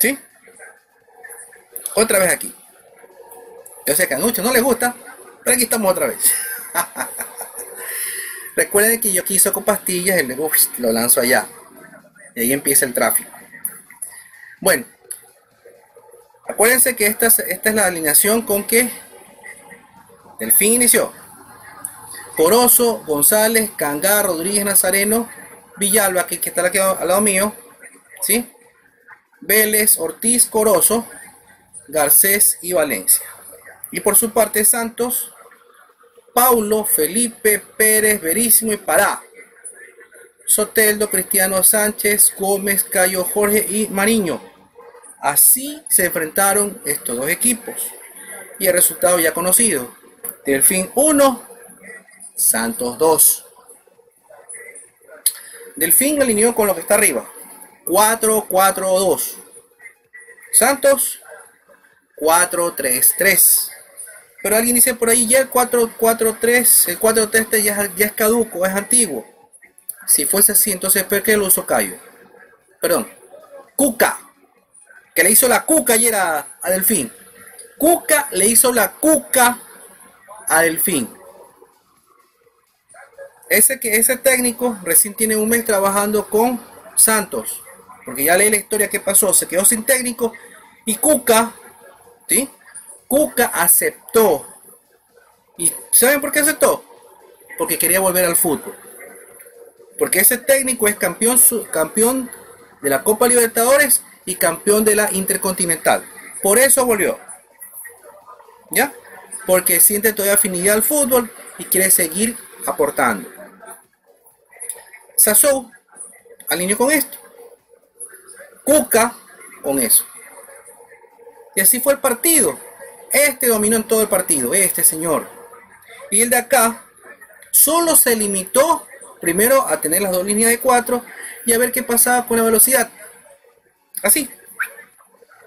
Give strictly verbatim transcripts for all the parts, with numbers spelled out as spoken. ¿Sí? Otra vez aquí. Yo sé que a muchos no les gusta, pero aquí estamos otra vez. Recuerden que yo aquí saco pastillas y luego lo lanzo allá. Y ahí empieza el tráfico. Bueno. Acuérdense que esta, esta es la alineación con que Delfín inició. Corozo, González, Cangá, Rodríguez, Nazareno, Villalba, que, que está aquí al lado mío, ¿sí? Vélez, Ortiz, Corozo, Garcés y Valencia. Y por su parte Santos, Paulo, Felipe, Pérez, Verísimo y Pará. Soteldo, Cristiano Sánchez, Gómez, Cayo, Jorge y Mariño. Así se enfrentaron estos dos equipos. Y el resultado ya conocido. Delfín uno, Santos dos. Delfín alineó con lo que está arriba. cuatro cuatro dos. Santos cuatro tres tres. Pero alguien dice por ahí ya el cuatro cuatro tres. El cuatro tres tres ya, ya es caduco, es antiguo. Si fuese así, entonces ¿por qué lo usó Cayo? Perdón. Cuca. Que le hizo la cuca ayer a, a Delfín. Cuca le hizo la cuca a Delfín. Ese, que, ese técnico recién tiene un mes trabajando con Santos. Porque ya leí la historia que pasó. Se quedó sin técnico. Y Cuca, ¿sí? Cuca aceptó. ¿Y saben por qué aceptó? Porque quería volver al fútbol. Porque ese técnico es campeón, campeón de la Copa Libertadores y campeón de la Intercontinental. Por eso volvió. ¿Ya? Porque siente todavía afinidad al fútbol y quiere seguir aportando. Sassou alineó con esto. Cuca con eso. Y así fue el partido. Este dominó en todo el partido. Este señor. Y el de acá solo se limitó primero a tener las dos líneas de cuatro y a ver qué pasaba con la velocidad. Así.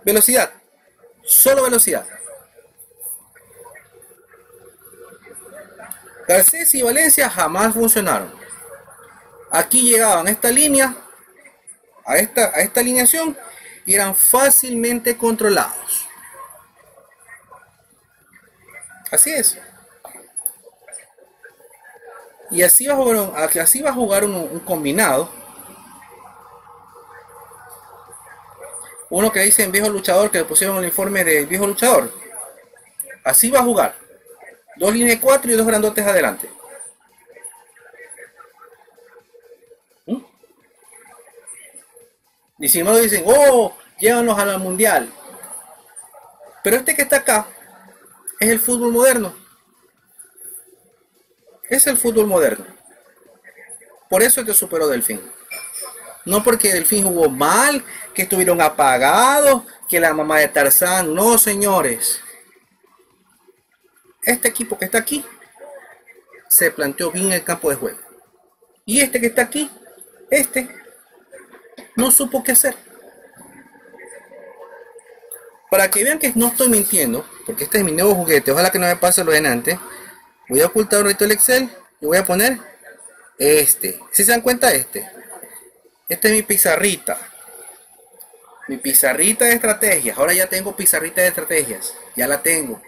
Velocidad. Solo velocidad. Garcés y Valencia jamás funcionaron. Aquí llegaban a esta línea, a esta, a esta alineación, y eran fácilmente controlados. Así es. Y así va a jugar, así va a jugar un, un combinado. Uno que dicen viejo luchador, que le pusieron el informe de viejo luchador. Así va a jugar. Dos líneas de cuatro y dos grandotes adelante. ¿Mm? Y si no dicen, oh, llévanos al mundial. Pero este que está acá es el fútbol moderno. Es el fútbol moderno. Por eso es que superó Delfín. No porque Delfín jugó mal, que estuvieron apagados, que la mamá de Tarzán. No, señores. Este equipo que está aquí se planteó bien el campo de juego. Y este que está aquí, este, no supo qué hacer. Para que vean que no estoy mintiendo, porque este es mi nuevo juguete. Ojalá que no me pase lo de antes. Voy a ocultar un ratito el Excel y voy a poner este. ¿Sí se dan cuenta este? Esta es mi pizarrita. Mi pizarrita de estrategias. Ahora ya tengo pizarrita de estrategias. Ya la tengo.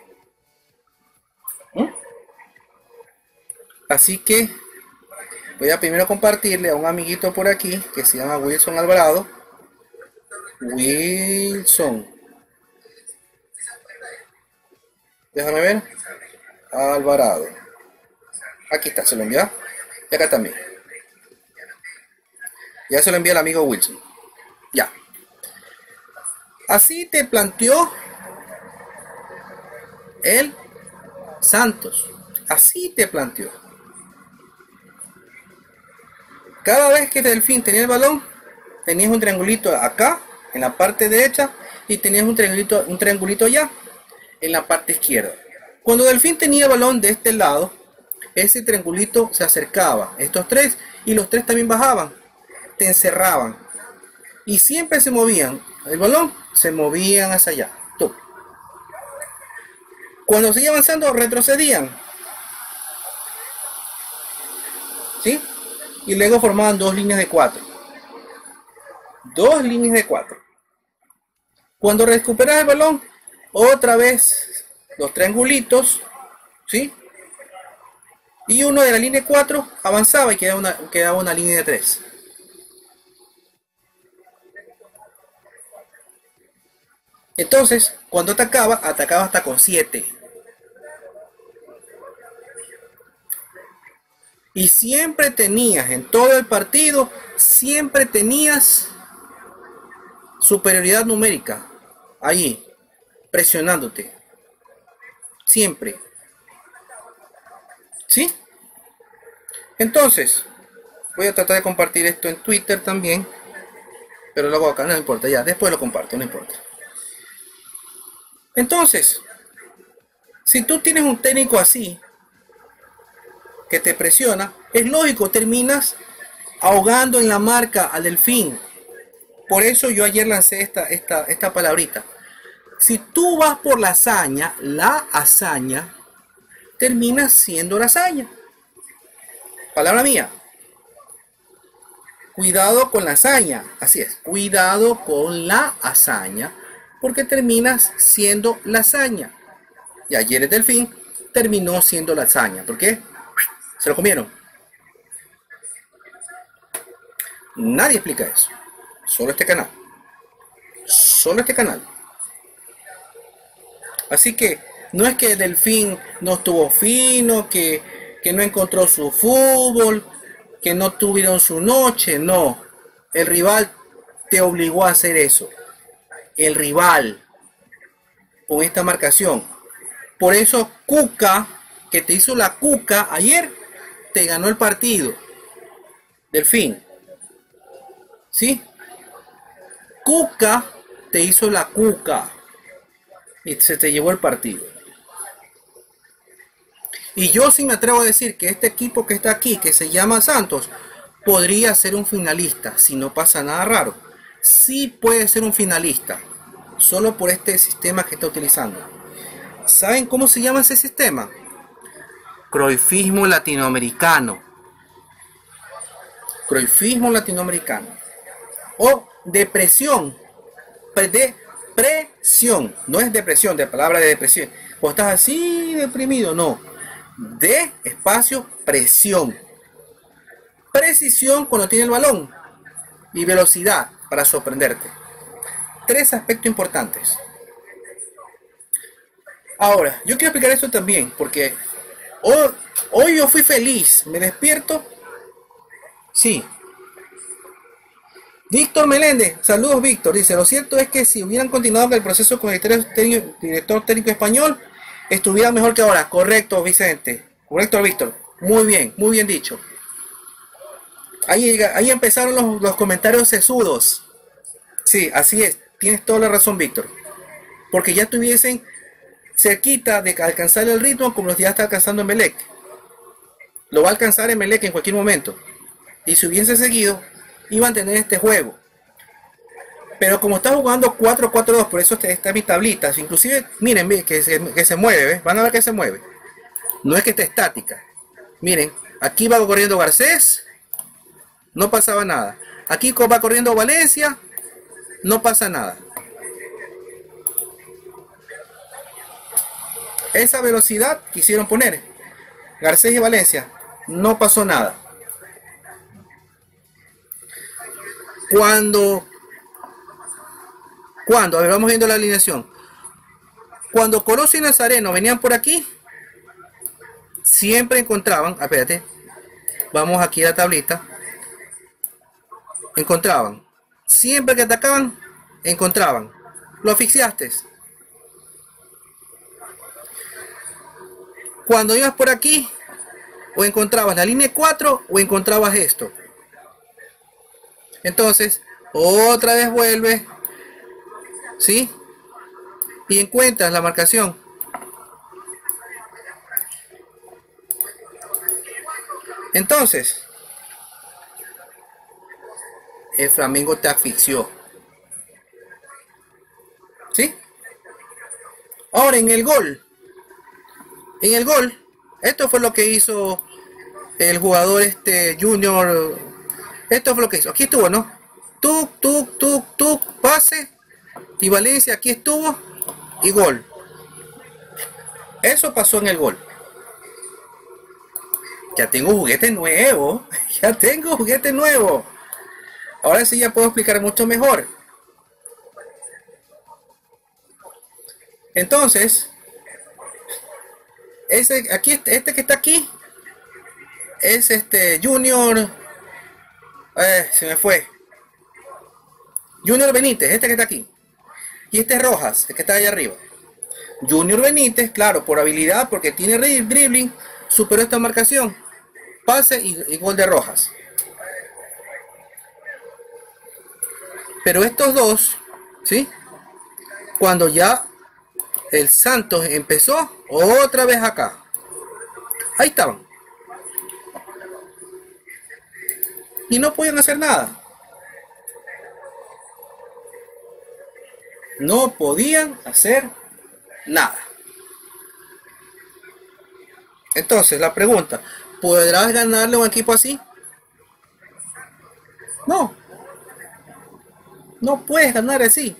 Así que voy a primero compartirle a un amiguito por aquí que se llama Wilson Alvarado. Wilson. Déjame ver. Alvarado. Aquí está, se lo envió. Y acá también. Ya se lo envió el amigo Wilson. Ya. Así te planteó el Santos. Así te planteó. Cada vez que Delfín tenía el balón, tenías un triangulito acá, en la parte derecha, y tenías un triangulito, un triangulito allá, en la parte izquierda. Cuando Delfín tenía el balón de este lado, ese triangulito se acercaba, estos tres, y los tres también bajaban, te encerraban. Y siempre se movían, el balón se movían hacia allá. Tú. Cuando seguía avanzando, retrocedían. ¿Sí? Y luego formaban dos líneas de cuatro. Dos líneas de cuatro. Cuando recuperas el balón, otra vez los triangulitos, ¿sí? Y uno de la línea cuatro avanzaba y quedaba una, quedaba una línea de tres. Entonces, cuando atacaba, atacaba hasta con siete. Y siempre tenías, en todo el partido, siempre tenías superioridad numérica. Allí, presionándote. Siempre. ¿Sí? Entonces, voy a tratar de compartir esto en Twitter también. Pero lo hago acá, no importa, ya. Después lo comparto, no importa. Entonces, si tú tienes un técnico así, que te presiona, es lógico, terminas ahogando en la marca al Delfín. Por eso yo ayer lancé esta, esta, esta palabrita. Si tú vas por la hazaña, la hazaña, terminas siendo la hazaña. Palabra mía. Cuidado con la hazaña. Así es, cuidado con la hazaña, porque terminas siendo la hazaña. Y ayer el Delfín terminó siendo la hazaña. ¿Por qué? Se lo comieron. Nadie explica eso. Solo este canal. Solo este canal. Así que no es que Delfín no estuvo fino, que, que no encontró su fútbol, que no tuvieron su noche. No. El rival te obligó a hacer eso. El rival. Con esta marcación. Por eso Cuca, que te hizo la Cuca ayer, te ganó el partido, Delfín. ¿Sí? Cuca te hizo la Cuca y se te llevó el partido. Y yo sí me atrevo a decir que este equipo que está aquí, que se llama Santos, podría ser un finalista si no pasa nada raro. Sí puede ser un finalista, solo por este sistema que está utilizando. ¿Saben cómo se llama ese sistema? Cruyffismo latinoamericano. Cruyffismo latinoamericano. O depresión. Depresión. No es depresión, de palabra de depresión. O estás así deprimido, no. De espacio, presión. Precisión cuando tiene el balón. Y velocidad para sorprenderte. Tres aspectos importantes. Ahora, yo quiero explicar esto también, porque Hoy, hoy yo fui feliz, me despierto. Sí. Víctor Meléndez, saludos Víctor, dice, lo cierto es que si hubieran continuado el proceso con el director técnico español, estuviera mejor que ahora. Correcto, Vicente. Correcto, Víctor. Muy bien, muy bien dicho. Ahí, ahí empezaron los, los comentarios sesudos. Sí, así es. Tienes toda la razón, Víctor. Porque ya tuviesen cerquita de alcanzar el ritmo como los ya está alcanzando Emelec. Lo va a alcanzar Emelec en cualquier momento. Y si hubiese seguido, iban a tener este juego. Pero como está jugando cuatro cuatro dos, por eso está en mis tablitas. Inclusive, miren, miren que, se, que se mueve, ¿ves? Van a ver que se mueve. No es que esté estática. Miren, aquí va corriendo Garcés, no pasaba nada. Aquí va corriendo Valencia, no pasa nada. Esa velocidad quisieron poner Garcés y Valencia, no pasó nada. Cuando, cuando, a ver, vamos viendo la alineación. Cuando Corozo y Nazareno venían por aquí, siempre encontraban, espérate, vamos aquí a la tablita, encontraban, siempre que atacaban, encontraban, lo asfixiaste. Cuando ibas por aquí, o encontrabas la línea cuatro, o encontrabas esto. Entonces, otra vez vuelves, ¿sí? Y encuentras la marcación. Entonces, el Flamengo te asfixió. ¿Sí? Ahora, en el gol. En el gol, esto fue lo que hizo el jugador este Junior. Esto fue lo que hizo. Aquí estuvo, ¿no? Tuk, tuk, tuk, tuk, pase. y Valencia aquí estuvo y gol. Eso pasó en el gol. Ya tengo juguete nuevo. Ya tengo juguete nuevo. Ahora sí ya puedo explicar mucho mejor. Entonces, ese, aquí, este que está aquí es este Junior. Eh, se me fue. Junior Benítez, este que está aquí. Y este es Rojas, el que está allá arriba. Junior Benítez, claro, por habilidad, porque tiene dribbling, superó esta marcación. Pase y, y gol de Rojas. Pero estos dos, ¿sí? Cuando ya el Santos empezó, otra vez acá. Ahí estaban. Y no podían hacer nada. No podían hacer nada. Entonces, la pregunta, ¿podrás ganarle a un equipo así? No. No puedes ganar así.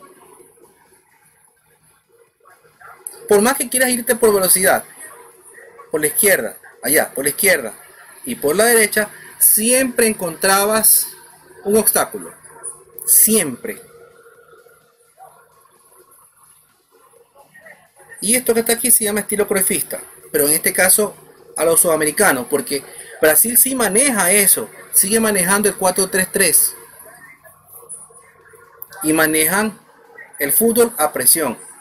Por más que quieras irte por velocidad, por la izquierda, allá, por la izquierda y por la derecha, siempre encontrabas un obstáculo. Siempre. Y esto que está aquí se llama estilo cruyffista, pero en este caso a los sudamericanos, porque Brasil sí maneja eso, sigue manejando el cuatro tres tres y manejan el fútbol a presión.